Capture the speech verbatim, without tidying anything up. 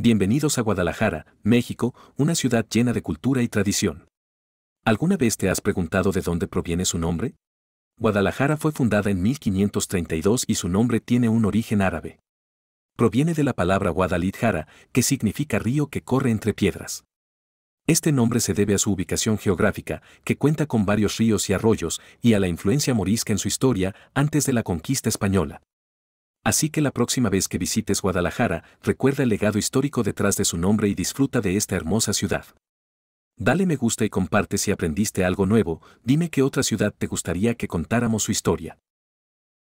Bienvenidos a Guadalajara, México, una ciudad llena de cultura y tradición. ¿Alguna vez te has preguntado de dónde proviene su nombre? Guadalajara fue fundada en mil quinientos treinta y dos y su nombre tiene un origen árabe. Proviene de la palabra Guadalidjara, que significa río que corre entre piedras. Este nombre se debe a su ubicación geográfica, que cuenta con varios ríos y arroyos, y a la influencia morisca en su historia antes de la conquista española. Así que la próxima vez que visites Guadalajara, recuerda el legado histórico detrás de su nombre y disfruta de esta hermosa ciudad. Dale me gusta y comparte si aprendiste algo nuevo. Dime qué otra ciudad te gustaría que contáramos su historia.